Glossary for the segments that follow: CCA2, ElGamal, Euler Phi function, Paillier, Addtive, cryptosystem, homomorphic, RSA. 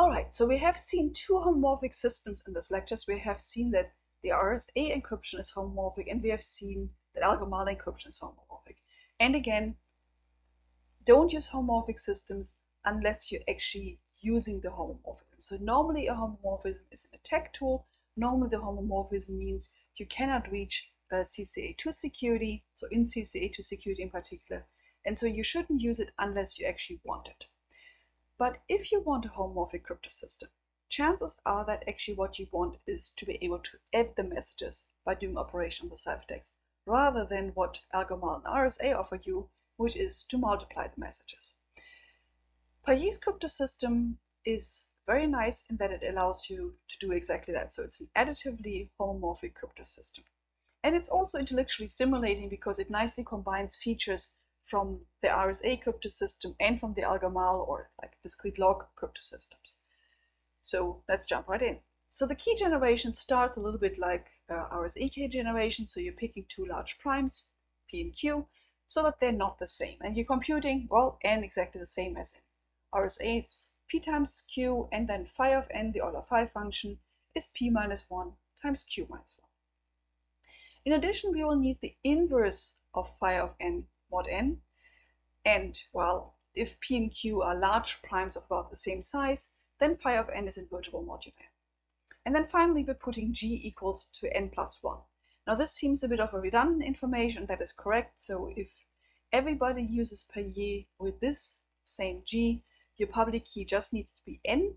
Alright, so we have seen two homomorphic systems in this lecture. We have seen that the RSA encryption is homomorphic, and we have seen that ElGamal encryption is homomorphic. And again, don't use homomorphic systems unless you're actually using the homomorphism. So normally a homomorphism is an attack tool. Normally the homomorphism means you cannot reach CCA2 security, so in CCA2 security in particular, and so you shouldn't use it unless you actually want it. But if you want a homomorphic crypto system, chances are that actually what you want is to be able to add the messages by doing operation on the ciphertext, rather than what ElGamal and RSA offer you, which is to multiply the messages. Paillier's crypto system is very nice in that it allows you to do exactly that. So it's an additively homomorphic crypto system. And it's also intellectually stimulating because it nicely combines features from the RSA crypto system and from the ElGamal or like discrete log crypto systems. So let's jump right in. So the key generation starts a little bit like RSA key generation. So you're picking two large primes, P and Q, so that they're not the same. And you're computing, well, n exactly the same as in RSA. It's P times Q, and then phi of n, the Euler Phi function, is P minus 1 times Q minus 1. In addition, we will need the inverse of phi of n mod n. And, well, if P and Q are large primes of about the same size, then phi of n is invertible modulo n. And then finally, we're putting g equals to n plus 1. Now, this seems a bit of a redundant information. That is correct. So if everybody uses Paillier with this same g, your public key just needs to be n,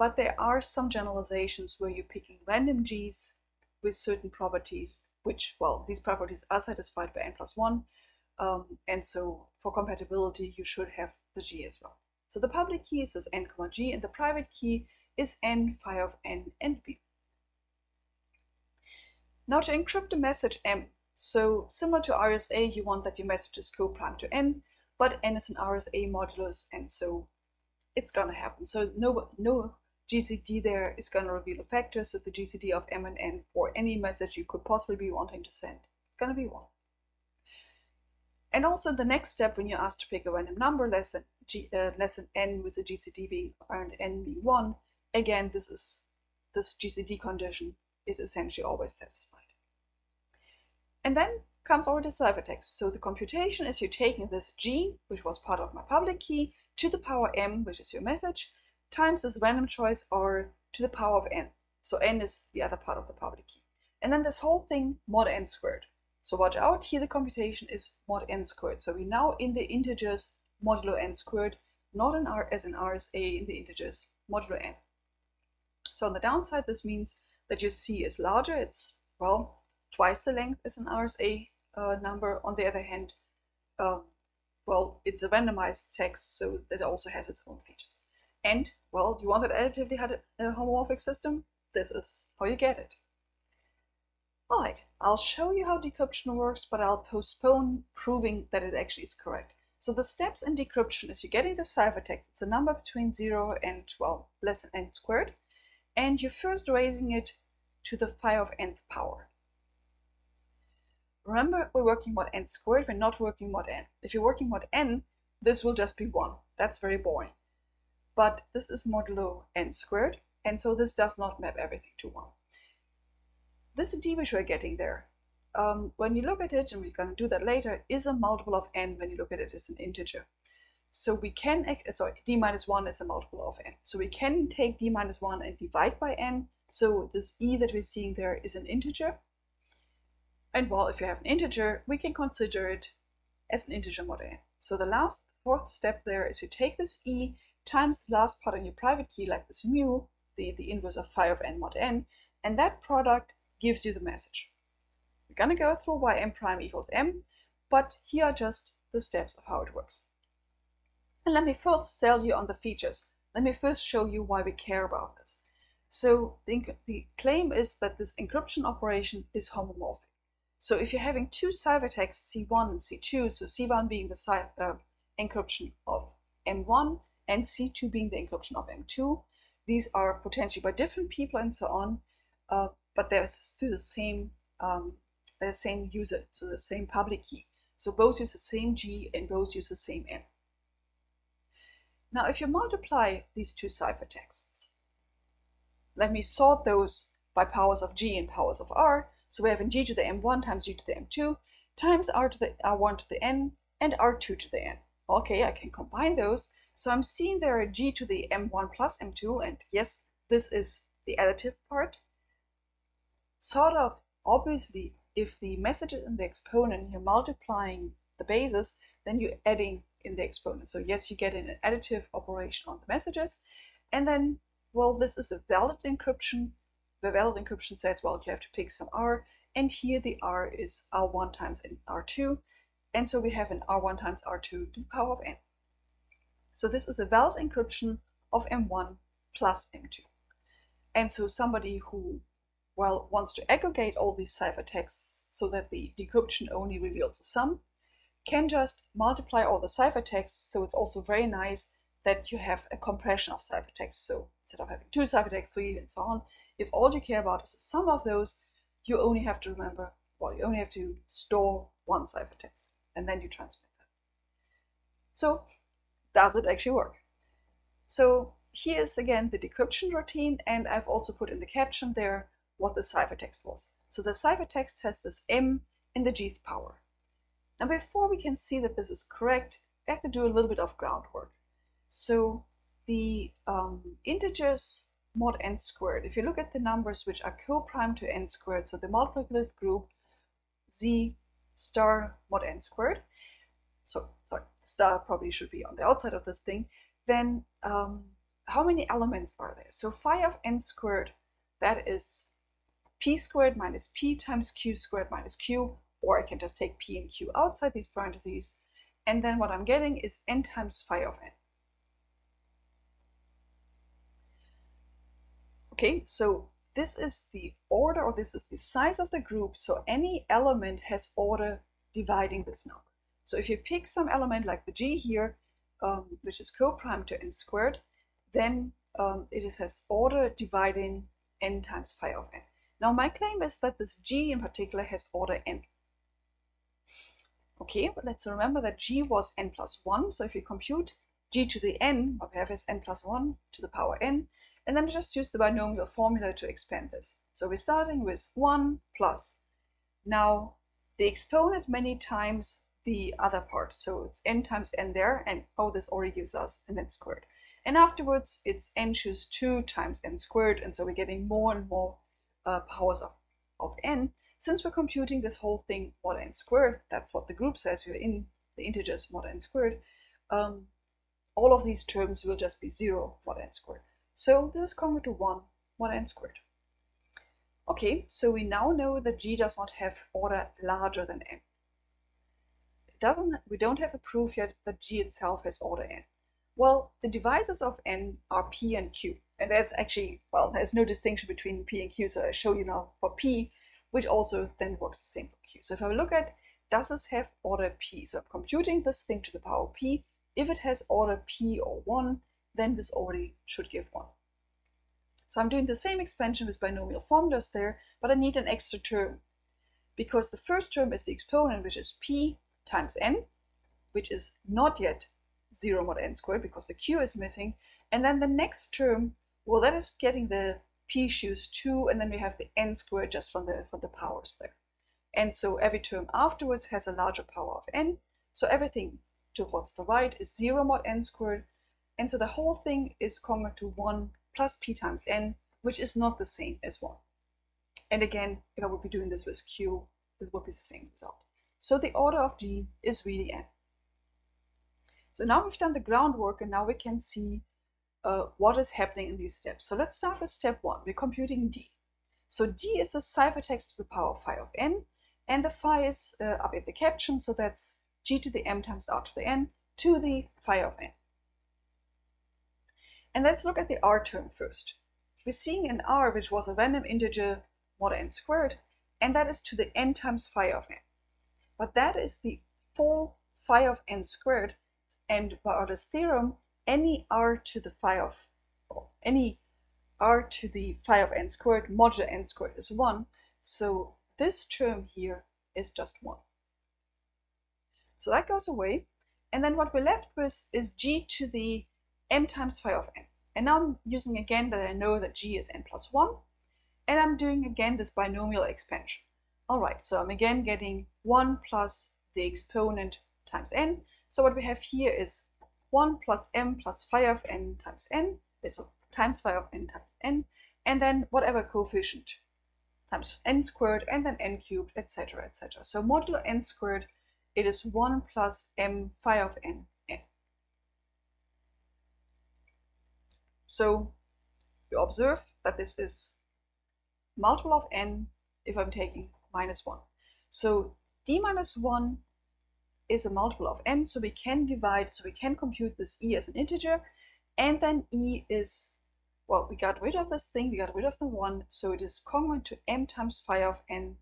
but there are some generalizations where you're picking random g's with certain properties, which, well, these properties are satisfied by n plus 1, and so for compatibility you should have the g as well. So the public key is this n comma g, and the private key is n phi of n and b. Now to encrypt a message m, so similar to RSA, you want that your messages go prime to n, but n is an RSA modulus, and so it's gonna happen. So no GCD there is gonna reveal a factor, so the GCD of m and n for any message you could possibly be wanting to send is gonna be 1. And also the next step, when you're asked to pick a random number less than n with the GCD being and n being 1, again, this GCD condition is essentially always satisfied. And then comes already ciphertext. So the computation is you taking this g, which was part of my public key, to the power m, which is your message, times this random choice r to the power of n. So n is the other part of the public key. And then this whole thing mod n squared. So watch out, here the computation is mod n squared. So we're now in the integers modulo n squared, not in r as in RSA in the integers modulo n. So on the downside, this means that your c is larger. It's, well, twice the length as an RSA number. On the other hand, well, it's a randomized text, so that also has its own features. And, well, you want that additively homomorphic system? This is how you get it. Alright, I'll show you how decryption works, but I'll postpone proving that it actually is correct. So the steps in decryption is you're getting the ciphertext. It's a number between 0 and, well, less than n squared, and you're first raising it to the phi of nth power. Remember, we're working mod n squared, we're not working mod n. If you're working mod n, this will just be 1. That's very boring. But this is modulo n squared, and so this does not map everything to 1. This d which we're getting there, when you look at it, and we're going to do that later, is a multiple of n when you look at it as an integer. So we can, d minus 1 is a multiple of n. So we can take d minus 1 and divide by n. So this e that we're seeing there is an integer. And, well, if you have an integer, we can consider it as an integer mod n. So the fourth step there is you take this e times the last part on your private key, like this mu, the inverse of phi of n mod n, and that product gives you the message. We're going to go through why m prime equals m, but here are just the steps of how it works. And let me first sell you on the features. Let me first show you why we care about this. So the claim is that this encryption operation is homomorphic. So if you're having two ciphertexts, C1 and C2, so C1 being the encryption of M1 and C2 being the encryption of M2, these are potentially by different people and so on, but they're still the same user, so the same public key. So both use the same G and both use the same N. Now, if you multiply these two ciphertexts, let me sort those by powers of g and powers of r. So we have in g to the m1 times g to the m2 times r to the r1 to the n and r2 to the n. Okay, I can combine those. So I'm seeing there are g to the m1 plus m2, and yes, this is the additive part. Sort of, obviously, if the message is in the exponent, you're multiplying the bases, then you're adding in the exponent. So yes, you get an additive operation on the messages. And then, well, this is a valid encryption. The valid encryption says, well, you have to pick some r, and here the r is r1 times r2. And so we have an r1 times r2 to the power of n. So this is a valid encryption of m1 plus m2. And so somebody who, well, wants to aggregate all these ciphertexts so that the decryption only reveals a sum, can just multiply all the ciphertexts. So it's also very nice that you have a compression of ciphertexts. So instead of having two ciphertexts, three, and so on, if all you care about is the sum of those, you only have to remember, well, you only have to store one ciphertext, and then you transmit that. So does it actually work? So here's again the decryption routine, and I've also put in the caption there what the ciphertext was. So the ciphertext has this m in the gth power. Now, before we can see that this is correct, we have to do a little bit of groundwork. So the integers mod n squared, if you look at the numbers which are co-prime to n squared, so the multiplicative group z star mod n squared, so sorry, star probably should be on the outside of this thing, then how many elements are there? So phi of n squared, that is p squared minus p times q squared minus q, or I can just take p and q outside these parentheses, and then what I'm getting is n times phi of n. Okay, so this is the order, or this is the size of the group, so any element has order dividing this number. So if you pick some element like the g here, which is co-prime to n squared, then it has order dividing n times phi of n. Now my claim is that this g in particular has order n. Okay, but let's remember that g was n plus 1, so if you compute g to the n, what we have is n plus 1 to the power n, and then just use the binomial formula to expand this. So we're starting with 1 plus, now the exponent many times the other part, so it's n times n there, and oh, this already gives us an n squared. And afterwards it's n choose 2 times n squared, and so we're getting more and more powers of n. Since we're computing this whole thing mod n squared, that's what the group says, we're in the integers mod n squared, all of these terms will just be 0 mod n squared. So this is congruent to 1 mod n squared. Okay, so we now know that g does not have order larger than n. It doesn't. We don't have a proof yet that g itself has order n. Well, the divisors of n are p and q. And there's actually, well, there's no distinction between p and q, so I show you now for p, which also then works the same for q. So if I look at, does this have order p? So I'm computing this thing to the power p. If it has order p or 1, then this already should give 1. So I'm doing the same expansion with binomial formulas there, but I need an extra term, because the first term is the exponent, which is p times n, which is not yet 0 mod n squared, because the q is missing. And then the next term, well, that is getting the p choose 2, and then we have the n squared just from the powers there. And so every term afterwards has a larger power of n, so everything towards the right is 0 mod n squared. And so the whole thing is congruent to 1 plus p times n, which is not the same as 1. And again, if I would be doing this with q, it would be the same result. So the order of g is really n. So now we've done the groundwork, and now we can see what is happening in these steps. So let's start with step 1. We're computing d. So d is the ciphertext to the power of phi of n, and the phi is up in the caption, so that's g to the m times r to the n to the phi of n. And let's look at the r term first. We're seeing an r which was a random integer mod n squared, and that is to the n times phi of n. But that is the full phi of n squared, and by Euler's theorem, any r to the phi of, or any r to the phi of n squared modulo n squared is 1, so this term here is just 1. So that goes away, and then what we're left with is g to the m times phi of n. And now I'm using again that I know that g is n plus 1. And I'm doing again this binomial expansion. All right, so I'm again getting 1 plus the exponent times n. So what we have here is 1 plus m plus phi of n times n. So times phi of n times n. And then whatever coefficient times n squared and then n cubed, etc., etc. So modulo n squared, it is 1 plus m phi of n. So you observe that this is multiple of n if I'm taking minus 1. So d minus 1 is a multiple of n, so we can divide, so we can compute this e as an integer, and then e is, well, we got rid of this thing, we got rid of the 1, so it is congruent to m times phi of n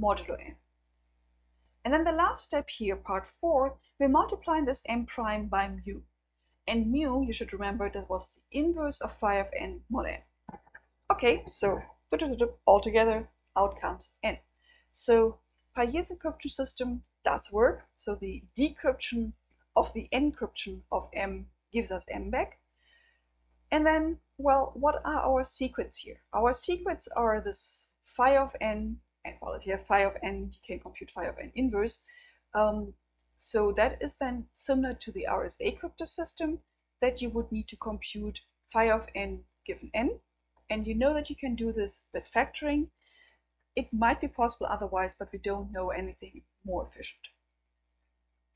modulo n. And then the last step here, part 4, we're multiplying this m prime by mu. And mu, you should remember, that was the inverse of phi of n mod n. Okay, so altogether, out comes n. So Paillier's encryption system does work. So the decryption of the encryption of m gives us m back. And then, well, what are our secrets here? Our secrets are this phi of n, and well, if you have phi of n, you can compute phi of n inverse. So that is then similar to the RSA crypto system, that you would need to compute phi of n given n. And you know that you can do this with factoring. It might be possible otherwise, but we don't know anything more efficient.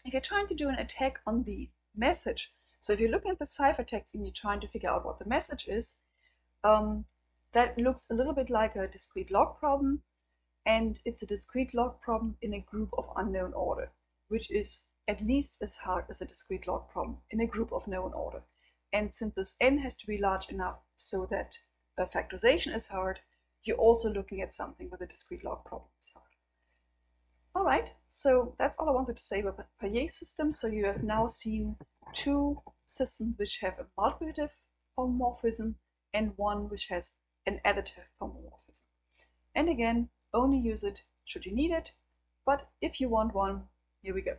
If you're trying to do an attack on the message, so if you're looking at the ciphertext and you're trying to figure out what the message is, that looks a little bit like a discrete log problem. And it's a discrete log problem in a group of unknown order, which is at least as hard as a discrete log problem in a group of known order. And since this n has to be large enough so that factorization is hard, you're also looking at something with a discrete log problem is hard. All right, so that's all I wanted to say about the Paillier system. So you have now seen two systems which have a multiplicative homomorphism and one which has an additive homomorphism. And again, only use it should you need it, but if you want one, here we go.